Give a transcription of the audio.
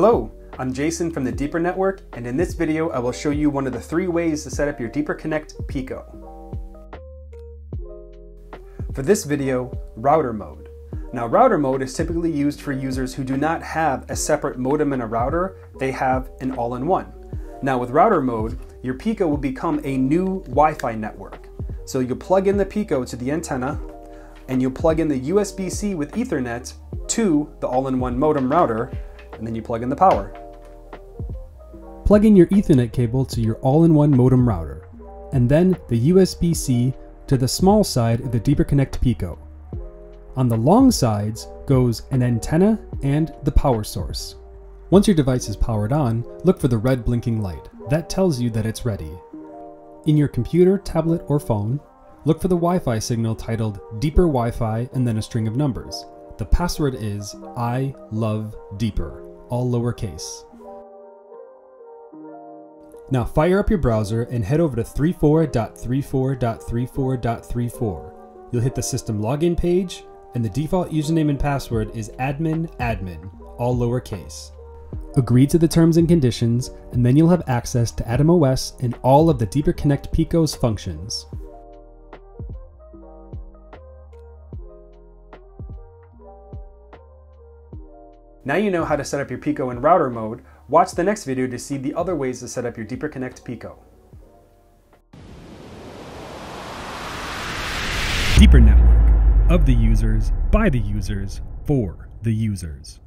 Hello, I'm Jason from the Deeper Network, and in this video I will show you one of the three ways to set up your Deeper Connect Pico. For this video, Router Mode. Now, Router Mode is typically used for users who do not have a separate modem and a router, they have an all-in-one. Now with Router Mode, your Pico will become a new Wi-Fi network. So you'll plug in the Pico to the antenna, and you'll plug in the USB-C with Ethernet to the all-in-one modem router, and then you plug in the power. Plug in your Ethernet cable to your all-in-one modem router, and then the USB-C to the small side of the Deeper Connect Pico. On the long sides goes an antenna and the power source. Once your device is powered on, look for the red blinking light. That tells you that it's ready. In your computer, tablet, or phone, look for the Wi-Fi signal titled Deeper Wi-Fi and then a string of numbers. The password is I love Deeper, all lowercase. Now fire up your browser and head over to 34.34.34.34. You'll hit the system login page, and the default username and password is admin, all lowercase. Agree to the terms and conditions, and then you'll have access to AtomOS and all of the Deeper Connect Pico's functions. Now you know how to set up your Pico in Router Mode. Watch the next video to see the other ways to set up your Deeper Connect Pico. Deeper Network. Of the users, by the users, for the users.